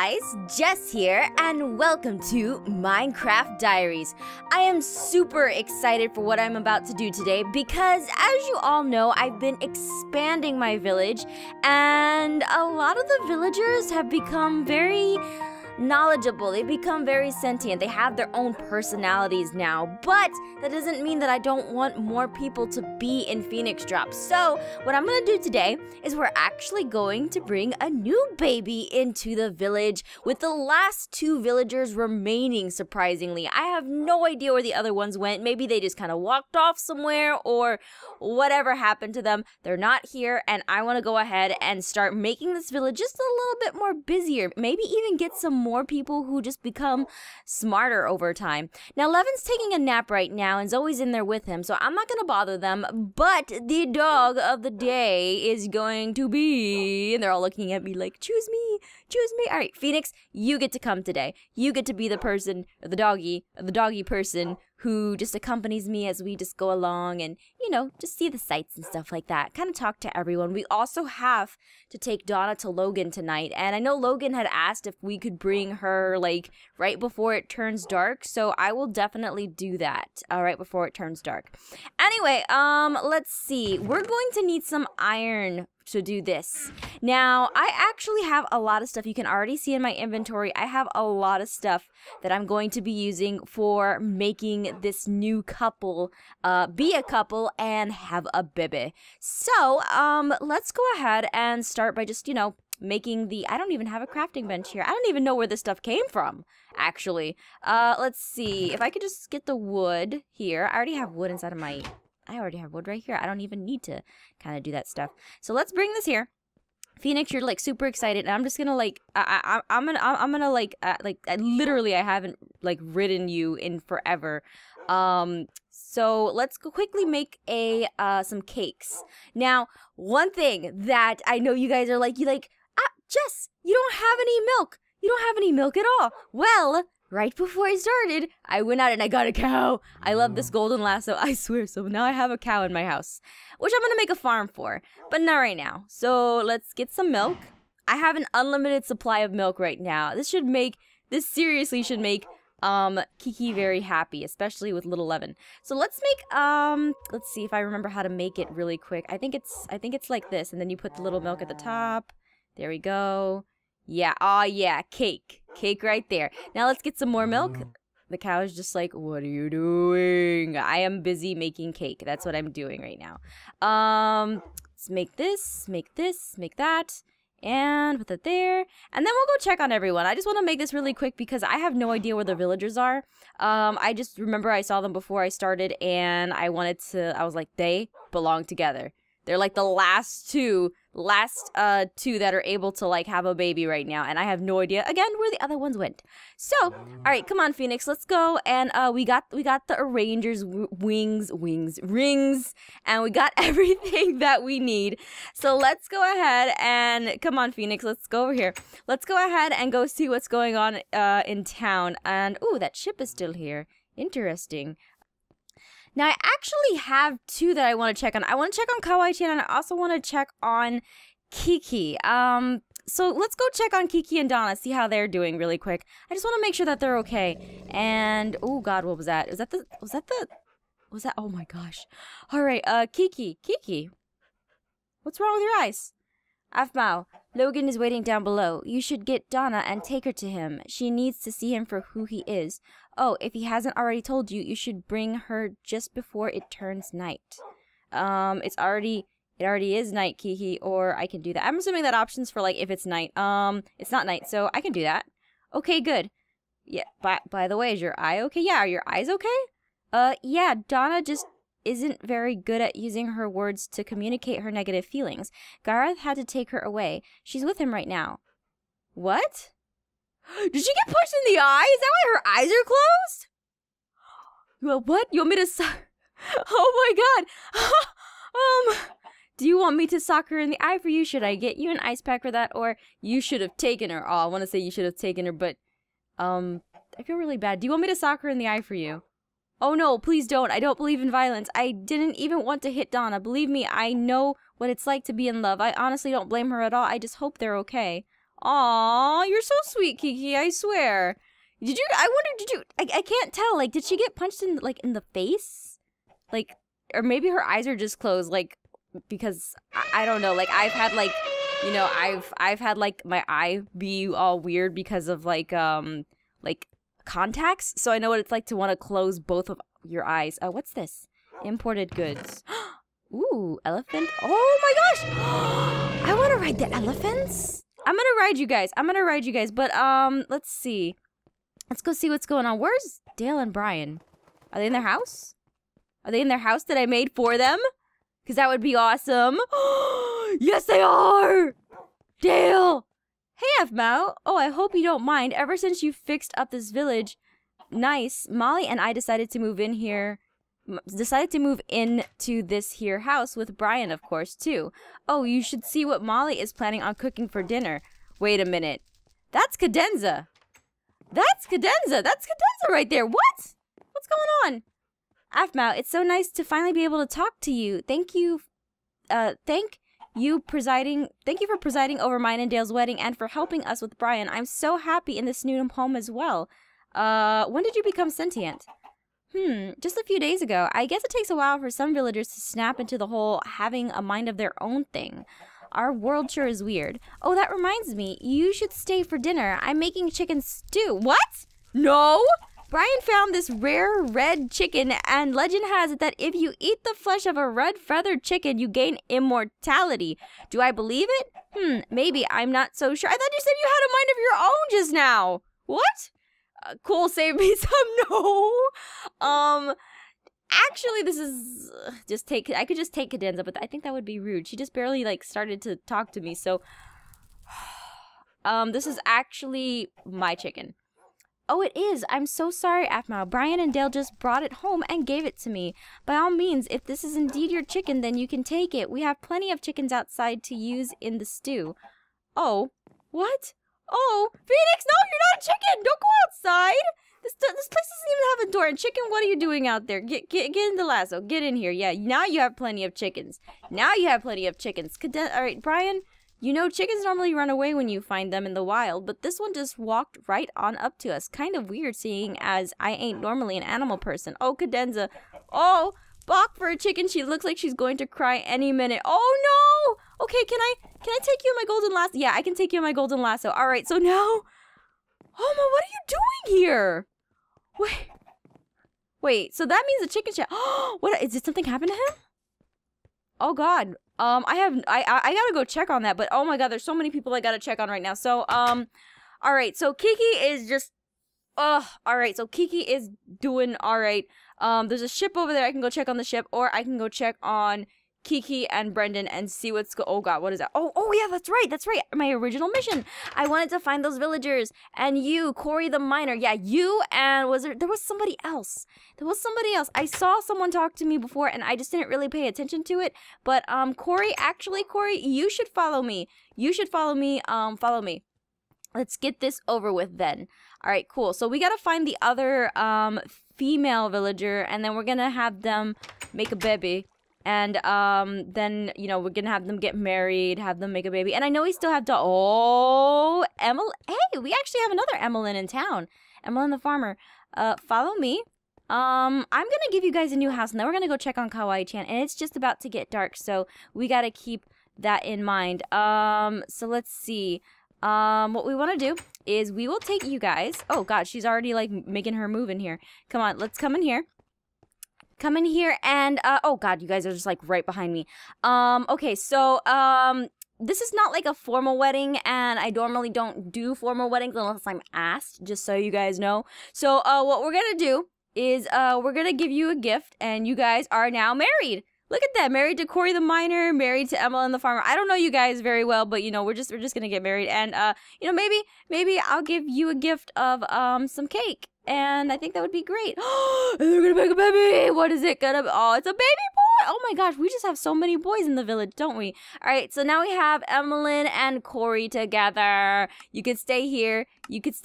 guys, Jess here, and welcome to Minecraft Diaries. I am super excited for what I'm about to do today because, as you all know, I've been expanding my village, and a lot of the villagers have become very knowledgeable. They've become very sentient. They have their own personalities now, but that doesn't mean that I don't want more people to be in Phoenix Drop. So what I'm gonna do today is we're actually going to bring a new baby into the village, with the last two villagers remaining, surprisingly. I have no idea where the other ones went. Maybe they just kind of walked off somewhere, or whatever happened to them. They're not here, and I want to go ahead and start making this village just a little bit more busier. Maybe even get some more people who just become smarter over time. Now, Levin's taking a nap right now, and Zoe's in there with him, so I'm not gonna bother them, but the dog of the day is going to be, and they're all looking at me like, choose me, choose me. All right, Phoenix, you get to come today. You get to be the person, or the doggy person who just accompanies me as we just go along and, you know, just see the sights and stuff like that. Kind of talk to everyone. We also have to take Donna to Logan tonight. And I know Logan had asked if we could bring her, like, right before it turns dark. So I will definitely do that, right before it turns dark. Anyway, let's see. We're going to need some iron to do this. Now, I actually have a lot of stuff. You can already see in my inventory, I have a lot of stuff that I'm going to be using for making this new couple be a couple and have a baby. So, let's go ahead and start by just, you know, making the... I don't even have a crafting bench here. I don't even know where this stuff came from, actually. Let's see. If I could just get the wood here. I already have wood inside of my... I already have wood right here. I don't even need to kind of do that stuff. So let's bring this here. Phoenix, you're like super excited, and I'm just gonna like I'm gonna like literally I haven't like ridden you in forever. So let's go quickly make a some cakes. Now, one thing that I know you guys are like, you like, ah, Jess, you don't have any milk. You don't have any milk at all. Well, right before I started, I went out and I got a cow. I love this golden lasso, I swear. So now I have a cow in my house, which I'm gonna make a farm for, but not right now. So let's get some milk. I have an unlimited supply of milk right now. This should make, this seriously should make Kiki very happy, especially with little Levin. So let's make, let's see if I remember how to make it really quick. I think it's like this, and then you put the little milk at the top. There we go. Yeah, oh yeah, cake. Cake right there. Now let's get some more milk. The cow is just like, what are you doing? I am busy making cake. That's what I'm doing right now. Let's make this, make this, make that, and put that there. And then we'll go check on everyone. I just want to make this really quick because I have no idea where the villagers are. I just remember I saw them before I started, and I wanted to, I was like, they belong together. They're like the last two that are able to like have a baby right now, and I have no idea again where the other ones went. So all right, come on Phoenix, let's go. And we got the arranger's rings, and we got everything that we need. So let's go ahead and come on Phoenix, let's go over here. Let's go ahead and go see what's going on in town. And ooh, that ship is still here. Interesting. Now, I actually have two that I want to check on. I want to check on Kawaii-chan, and I also want to check on Kiki. So let's go check on Kiki and Donna, see how they're doing really quick. I just want to make sure that they're okay. And, oh God, what was that? Was that, oh my gosh. All right, Kiki, what's wrong with your eyes? Aphmau, Logan is waiting down below. You should get Donna and take her to him. She needs to see him for who he is. Oh, if he hasn't already told you, you should bring her just before it turns night. It already is night, Kiki, or I can do that. I'm assuming that option's for, like, if it's night. It's not night, so I can do that. Okay, good. Yeah, by the way, is your eye okay? Yeah, are your eyes okay? Yeah, Donna just isn't very good at using her words to communicate her negative feelings. Gareth had to take her away. She's with him right now. What? Did she get pushed in the eye? Is that why her eyes are closed? Well, what? You want me to Oh my god! Do you want me to sock her in the eye for you? Should I get you an ice pack for that? Or you should have taken her. Oh, I want to say you should have taken her, but... I feel really bad. Do you want me to sock her in the eye for you? Oh no, please don't. I don't believe in violence. I didn't even want to hit Donna. Believe me, I know what it's like to be in love. I honestly don't blame her at all. I just hope they're okay. Aw, you're so sweet, Kiki, I swear. Did you, I can't tell, like, did she get punched in, like, in the face? Like, or maybe her eyes are just closed, like, because, I don't know, like, I've had, like, you know, I've had, like, my eye be all weird because of, like, contacts, so I know what it's like to want to close both of your eyes. Oh, what's this? Imported goods. Ooh, elephant. Oh my gosh! I want to ride the elephants. I'm gonna ride you guys. But let's see. Let's go see what's going on. Where's Dale and Brian? Are they in their house? Are they in their house that I made for them? Cause that would be awesome. Yes, they are. Dale. Hey, Aphmau. Oh, I hope you don't mind. Ever since you fixed up this village, nice. Molly and I decided to move in here. Decided to move into this here house with Brian, of course, too. Oh, you should see what Molly is planning on cooking for dinner. Wait a minute. That's Cadenza. That's Cadenza right there. What? What's going on? Aphmau, it's so nice to finally be able to talk to you. Thank you. Thank you for presiding over mine and Dale's wedding and for helping us with Brian. I'm so happy in this new home as well. When did you become sentient? Just a few days ago. I guess it takes a while for some villagers to snap into the whole having a mind of their own thing. Our world sure is weird. Oh, that reminds me. You should stay for dinner. I'm making chicken stew. What? No! Brian found this rare red chicken, and legend has it that if you eat the flesh of a red feathered chicken, you gain immortality. Do I believe it? Maybe. I'm not so sure. I thought you said you had a mind of your own just now. What? Cool, save me some. No. Actually, this is just take. I could just take Cadenza, but I think that would be rude. She just barely like started to talk to me, so. This is actually my chicken. Oh, it is. I'm so sorry, Aphmau. Brian and Dale just brought it home and gave it to me. By all means, if this is indeed your chicken, then you can take it. We have plenty of chickens outside to use in the stew. Oh, what? Oh, Phoenix, no, you're not a chicken. Don't go outside. This place doesn't even have a door. And chicken, what are you doing out there? Get in the lasso. Get in here. Yeah, now you have plenty of chickens. All right, Brian, you know chickens normally run away when you find them in the wild, but this one just walked right on up to us. Kind of weird seeing as I ain't normally an animal person. Oh, Cadenza. Oh, balk for a chicken. She looks like she's going to cry any minute. Oh, no. Okay, can I take you in my golden lasso? Yeah, I can take you in my golden lasso. All right, so now... Oh, my, what are you doing here? Wait, so that means the chicken shit. What? Did something happen to him? Oh, God. I gotta go check on that, but oh, my God, there's so many people I gotta check on right now. So, all right, so Kiki is just... all right, so Kiki is doing all right. There's a ship over there. I can go check on the ship, or I can go check on... Kiki and Brendan and see what's go. Oh God, what is that? Oh yeah, that's right. My original mission. I wanted to find those villagers and you, Corey the miner. Yeah, you and there was somebody else. I saw someone talk to me before and I just didn't really pay attention to it. But Corey, you should follow me. Follow me. Let's get this over with then. All right, cool. So we gotta find the other female villager and then we're gonna have them make a baby. And then, you know, we're going to have them get married, have them make a baby. And I know we still have to... Oh, Emily. Hey, we actually have another Emmalyn in town. Emmalyn the farmer. Follow me. I'm going to give you guys a new house. And then we're going to go check on Kawaii-chan. And it's just about to get dark. So we got to keep that in mind. So let's see. What we want to do is we will take you guys... Oh, God, she's already, like, making her move in here. Come on, let's come in here. Come in here and, oh God, you guys are just like right behind me. Okay, so, this is not like a formal wedding and I normally don't do formal weddings unless I'm asked, just so you guys know. So, what we're gonna do is, we're gonna give you a gift and you guys are now married. Look at that, married to Corey the miner, married to Emmalyn the farmer. I don't know you guys very well, but you know, we're just gonna get married and, you know, maybe I'll give you a gift of, some cake. And I think that would be great. Oh, they're gonna make a baby. What is it gonna be? Oh, it's a baby boy. Oh my gosh, we just have so many boys in the village, don't we? All right, so now we have Emmalyn and Corey together. You could stay here. This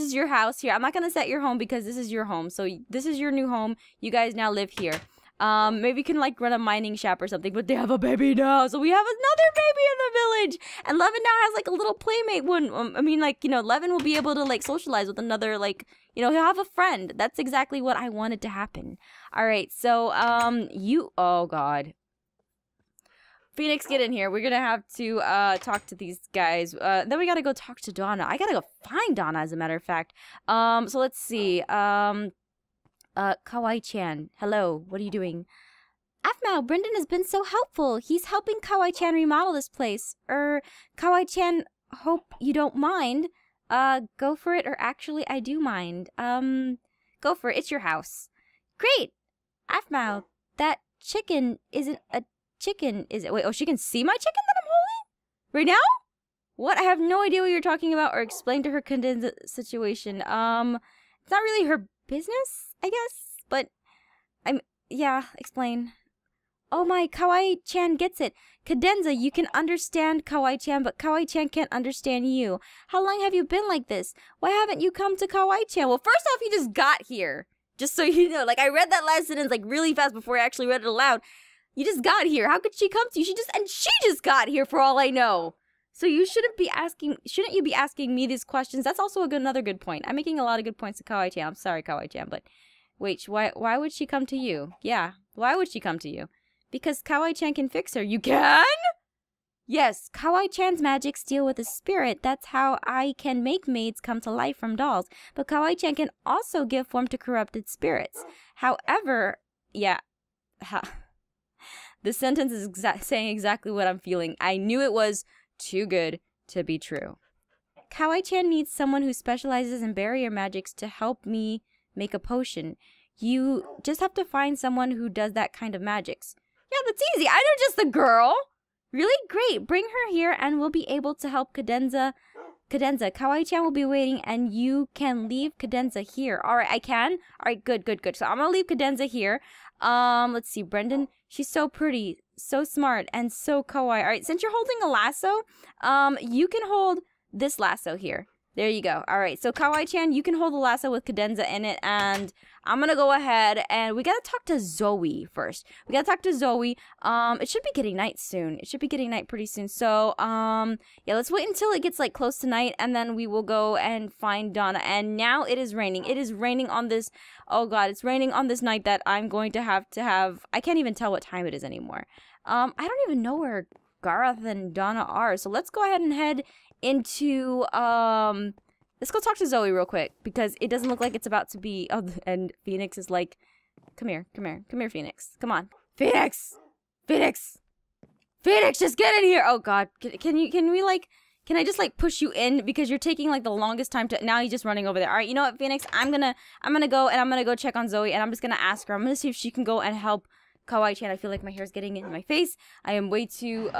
is your house here. I'm not gonna set your home because this is your home. So this is your new home. You guys now live here. Maybe we can like run a mining shop or something, but they have a baby now, so we have another baby in the village, and Levin now has like a little playmate one. I mean, like, you know, Levin will be able to like socialize with another, like, you know, he'll have a friend. That's exactly what I wanted to happen. All right, so oh god, Phoenix, get in here. We're gonna have to talk to these guys. Then we gotta go talk to Donna. I gotta go find Donna, as a matter of fact. So let's see. Kawaii-chan, hello, what are you doing? Aphmau, Brendan has been so helpful. He's helping Kawaii-chan remodel this place. Kawaii-chan, hope you don't mind. Go for it, or actually, I do mind. Go for it, it's your house. Great! Aphmau, that chicken isn't a chicken, is it? Wait, oh, she can see my chicken that I'm holding? Right now? What? I have no idea what you're talking about, or explain to her Cadenza situation. It's not really her business, I guess, but yeah, explain. Oh my, Kawaii-chan gets it. Cadenza, you can understand Kawaii-chan, but Kawaii-chan can't understand you. How long have you been like this? Why haven't you come to Kawaii-chan? Well, first off, you just got here. Just so you know, like, I read that last sentence like really fast before I actually read it aloud. You just got here. How could she come to you? She just got here for all I know. So you shouldn't you be asking me these questions? That's also another good point. I'm making a lot of good points to Kawaii-chan. I'm sorry, Kawaii-chan, but wait, why would she come to you? Yeah, why would she come to you? Because Kawaii-chan can fix her. You can? Yes, Kawaii-chan's magics deal with the spirit. That's how I can make maids come to life from dolls. But Kawaii-chan can also give form to corrupted spirits. However, yeah. This sentence is saying exactly what I'm feeling. I knew it was too good to be true. Kawaii-chan needs someone who specializes in barrier magics to help me make a potion. You just have to find someone who does that kind of magics. Yeah, that's easy. I know just the girl. Really great. Bring her here and we'll be able to help Cadenza. Kawaii-chan will be waiting and you can leave Cadenza here. All right, I can? All right, good, good, good. So I'm going to leave Cadenza here. Let's see, Brendan. She's so pretty, so smart, and so kawaii. All right, since you're holding a lasso, you can hold this lasso here. There you go. All right, so Kawaii-chan, you can hold the lasso with Cadenza in it, and I'm going to go ahead, and we got to talk to Zoe first. We got to talk to Zoe. It should be getting night soon. It should be getting night pretty soon. So, yeah, let's wait until it gets, like, close to night, and then we will go and find Donna. And now it is raining. It is raining on this, oh, God, it's raining on this night that I'm going to have, I can't even tell what time it is anymore. I don't even know where Gareth and Donna are, so let's go ahead and head into, let's go talk to Zoe real quick, because it doesn't look like it's about to be, oh, and Phoenix is like, come here, Phoenix, come on, Phoenix, just get in here, oh god, can I just like push you in, because you're taking like the longest time to, now you're just running over there. All right, you know what, Phoenix, I'm gonna go, and I'm gonna go check on Zoe, and I'm just gonna ask her, I'm gonna see if she can go and help Kawaii-chan. I feel like my hair's getting in my face. I am way too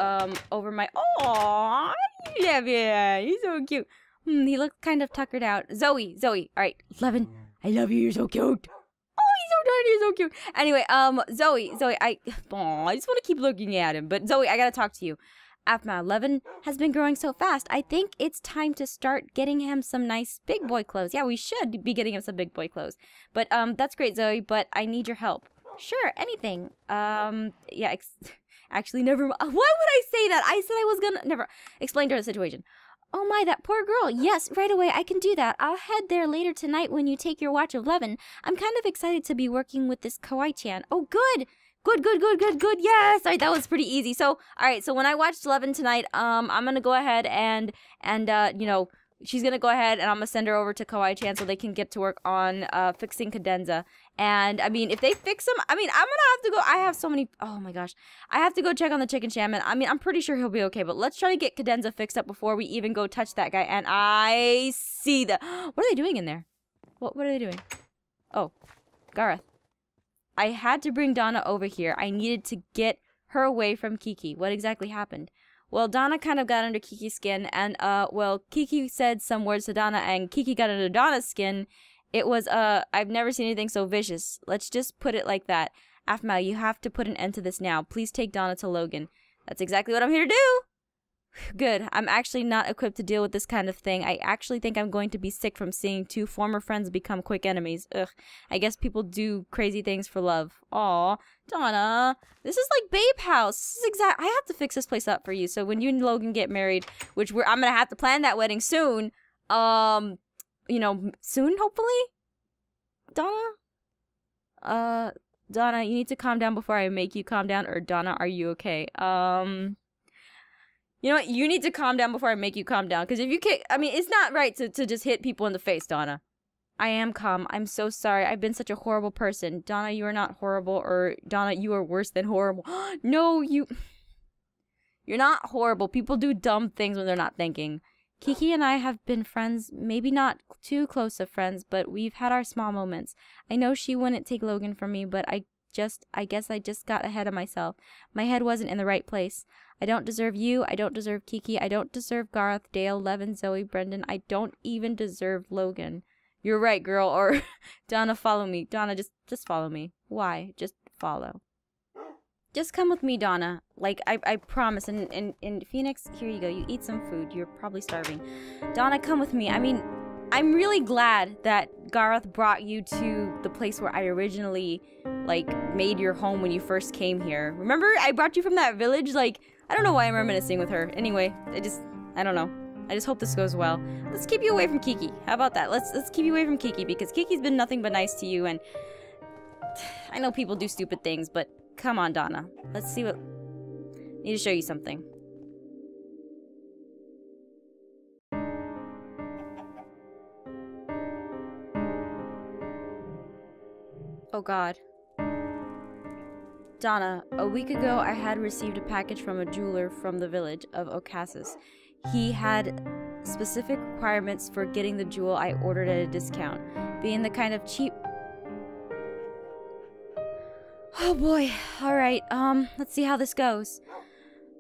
over my. Oh, Levin, he's so cute. He looks kind of tuckered out. Zoe. All right, Levin, I love you. You're so cute. Oh, he's so tiny. He's so cute. Anyway, Zoe. I just want to keep looking at him. But Zoe, I gotta talk to you. Aphmau, Levin has been growing so fast. I think it's time to start getting him some nice big boy clothes. Yeah, we should be getting him some big boy clothes. But that's great, Zoe. But I need your help. Sure, anything. Yeah, actually, never mind. Why would I say that? I said I was gonna... Never. Explain to her the situation. Oh my, that poor girl. Yes, right away, I can do that. I'll head there later tonight when you take your watch of Levin. I'm kind of excited to be working with this Kawaii-chan. Oh, good! Good. Yes! All right, that was pretty easy. So, all right, so when I watched Levin tonight, I'm gonna go ahead and you know... She's going to go ahead and I'm going to send her over to Kawaii-chan so they can get to work on fixing Cadenza. And, I mean, if they fix him, I mean, I'm going to have to go. I have so many. Oh, my gosh. I have to go check on the chicken shaman. I mean, I'm pretty sure he'll be okay. But let's try to get Cadenza fixed up before we even go touch that guy. And I see the. What are they doing in there? What are they doing? Oh, Gareth. I had to bring Donna over here. I needed to get her away from Kiki. What exactly happened? Well, Donna kind of got under Kiki's skin, and, well, Kiki said some words to Donna, and Kiki got under Donna's skin. It was, I've never seen anything so vicious. Let's just put it like that. Aphmau, you have to put an end to this now. Please take Donna to Logan. That's exactly what I'm here to do! Good. I'm actually not equipped to deal with this kind of thing. I actually think I'm going to be sick from seeing two former friends become quick enemies. Ugh. I guess people do crazy things for love. Aw. Donna. This is like Babe House. This is I have to fix this place up for you. So when you and Logan get married, which I'm gonna have to plan that wedding soon. You know, soon, hopefully? Donna? Donna, you need to calm down before I make you calm down. Or Donna, are you okay? You know what? You need to calm down before I make you calm down. Because if you can't... I mean, it's not right to just hit people in the face, Donna. I am calm. I'm so sorry. I've been such a horrible person. Donna, you are not horrible. Or, Donna, you are worse than horrible. No, you... You're not horrible. People do dumb things when they're not thinking. Kiki and I have been friends. Maybe not too close of friends, but we've had our small moments. I know she wouldn't take Logan from me, but I guess I just got ahead of myself. My head wasn't in the right place. I don't deserve you. I don't deserve Kiki. I don't deserve Gareth, Dale, Levin, Zoe, Brendan. I don't even deserve Logan. You're right, girl. Or Donna, follow me. Donna, just follow me. Why? Just follow. Just come with me, Donna. Like, I promise. And Phoenix, here you go. You eat some food. You're probably starving. Donna, come with me. I mean, I'm really glad that Gareth brought you to the place where I originally, like, made your home when you first came here. Remember? I brought you from that village, like... I don't know why I'm reminiscing with her. Anyway, I don't know. I just hope this goes well. Let's keep you away from Kiki. How about that? Let's keep you away from Kiki, because Kiki's been nothing but nice to you, and... I know people do stupid things, but come on, Donna. Let's see what... I need to show you something. Oh, God. Donna, a week ago I had received a package from a jeweler from the village of O'Khasis. He had specific requirements for getting the jewel I ordered at a discount. Being the kind of cheap... Oh boy, alright, let's see how this goes.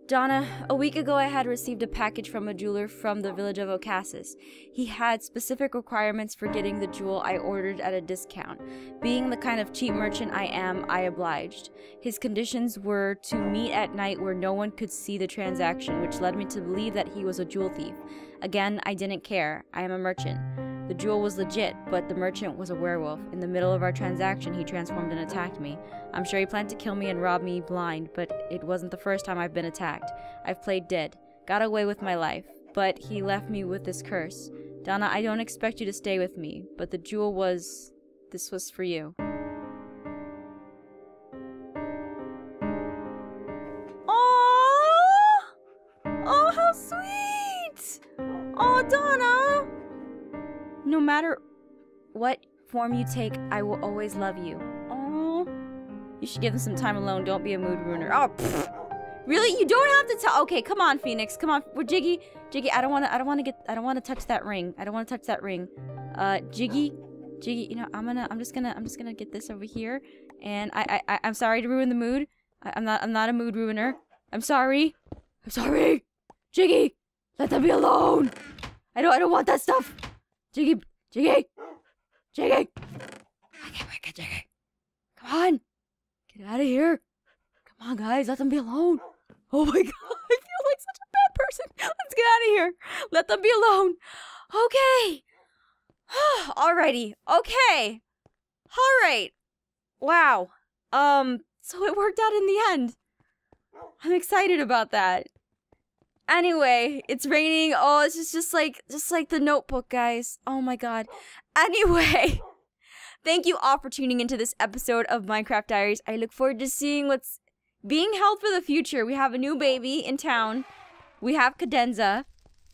Donna, a week ago I had received a package from a jeweler from the village of O'Khasis. He had specific requirements for getting the jewel I ordered at a discount. Being the kind of cheap merchant I am, I obliged. His conditions were to meet at night where no one could see the transaction, which led me to believe that he was a jewel thief. Again, I didn't care. I am a merchant. The jewel was legit, but the merchant was a werewolf. In the middle of our transaction, he transformed and attacked me. I'm sure he planned to kill me and rob me blind, but it wasn't the first time I've been attacked. I've played dead, got away with my life, but he left me with this curse. Donna, I don't expect you to stay with me, but the jewel was... This was for you. Oh! Oh, how sweet! Oh, Donna! No matter what form you take, I will always love you. Oh, you should give them some time alone. Don't be a mood ruiner. Oh, pfft. Really? You don't have to tell. Okay, come on, Phoenix. Come on. We're Jiggy. Jiggy, I don't want to touch that ring. I don't want to touch that ring. Jiggy, Jiggy. You know, I'm just gonna get this over here. And I'm sorry to ruin the mood. I'm not a mood ruiner. I'm sorry. I'm sorry. Jiggy, let them be alone. I don't want that stuff. Jiggy! Jiggy! Jiggy! I can't wait, Jiggy! Come on! Get out of here! Come on, guys, let them be alone! Oh my god, I feel like such a bad person! Let's get out of here! Let them be alone! Okay! Alrighty, okay! Alright! Wow. So it worked out in the end. I'm excited about that. Anyway, it's raining. Oh, this is just like The Notebook, guys. Oh my god. Anyway, thank you all for tuning into this episode of Minecraft Diaries. I look forward to seeing what's being held for the future. We have a new baby in town. We have Cadenza.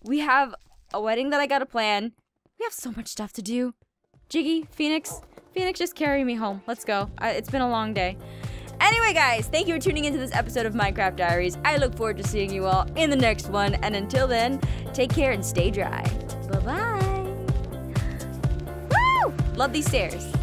We have a wedding that I gotta plan. We have so much stuff to do. Jiggy, Phoenix, just carry me home. Let's go. It's been a long day. Anyway, guys, thank you for tuning into this episode of Minecraft Diaries. I look forward to seeing you all in the next one. And until then, take care and stay dry. Bye-bye. Woo! Love these stairs.